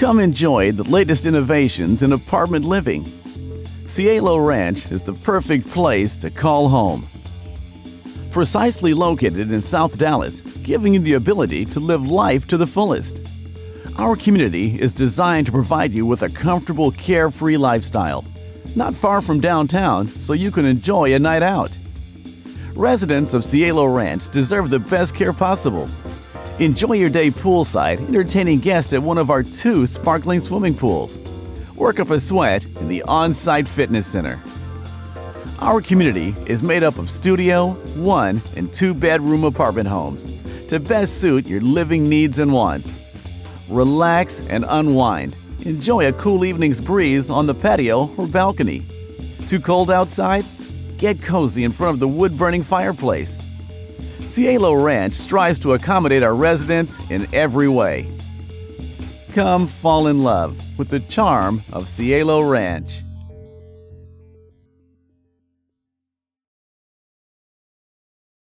Come enjoy the latest innovations in apartment living. Cielo Ranch is the perfect place to call home. Precisely located in South Dallas, giving you the ability to live life to the fullest. Our community is designed to provide you with a comfortable, carefree lifestyle, not far from downtown, so you can enjoy a night out. Residents of Cielo Ranch deserve the best care possible. Enjoy your day poolside, entertaining guests at one of our 2 sparkling swimming pools. Work up a sweat in the on-site fitness center. Our community is made up of studio, 1- and 2- bedroom apartment homes to best suit your living needs and wants. Relax and unwind. Enjoy a cool evening's breeze on the patio or balcony. Too cold outside? Get cozy in front of the wood-burning fireplace. Cielo Ranch strives to accommodate our residents in every way. Come fall in love with the charm of Cielo Ranch.